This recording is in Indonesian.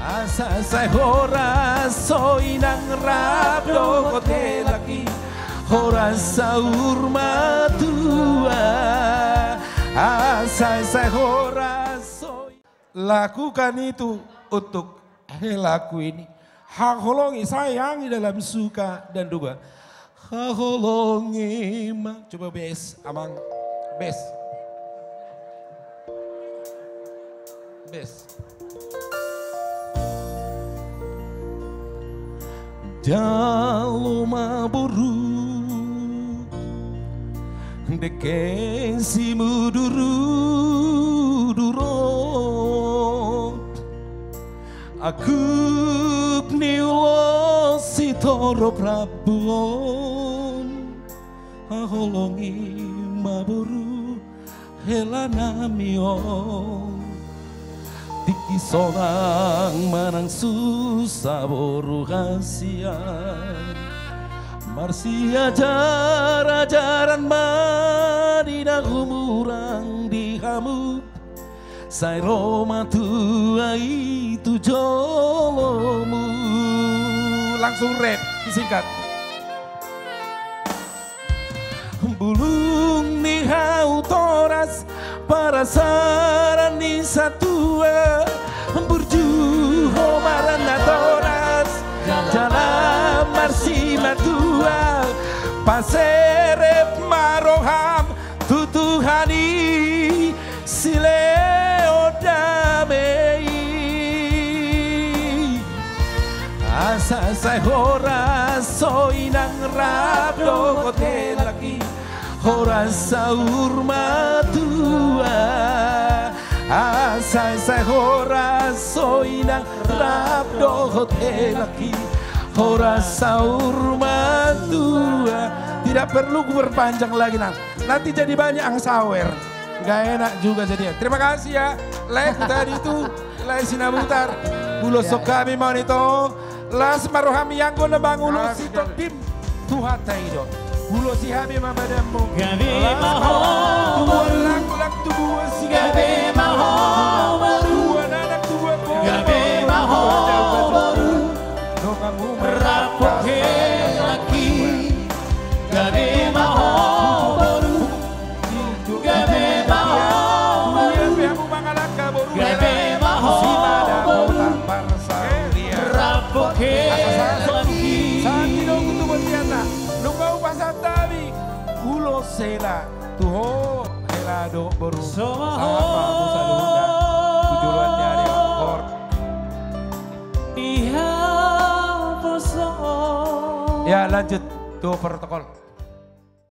Asa sai hora soi nang rabdo kotelaki hora saurma tua. Asa sai hora soi. Lakukan itu untuk laku ini. Hakolongi sayangi dalam suka dan duka. Hakolongi ma. Coba bes, amang bes. Bes. Daloma buruk dekesi muduru durot aku niulo sitoro prabuon aholongi maburu helanamion tiki solang manang susah boru rahasia marsia jaran-jaran madina umurang dihamu sai roma tua itu jolomu. Langsung rap disingkat bulung ni hau toras para sarani satua burju homarana toras jalan marsima tua paserep maroham tutuhani sileodamei asa sai hora soi nang rabdo kotelaki hora saurma tua asai sai hora soi nang rabdo hotelaki hora saurma tua. Tidak perlu gue berpanjang lagi nang, nanti jadi banyak ang sawer, nggak enak juga jadinya. Terima kasih ya leh tadi itu leh sinabutar bulosok kami monito las marohami yang gue nebang ulos itu tim tuhat taido. Ulo si habe ma badambo gabe ma ho ulang ulang tubuh si gabe ma ho ulang anak tubuh gabe ma ho no kamu rapoke laki gabe ma ho gabe ma ho yang kamu mangalaka boru gabe ma ho si badambo tampar saria rapoke laki santi dong tubuh tiata nunggu pasat tabi ulo sela tuho helado baru sama aku saluda tujuan nyari kor iya boso ya lanjut tuh protokol.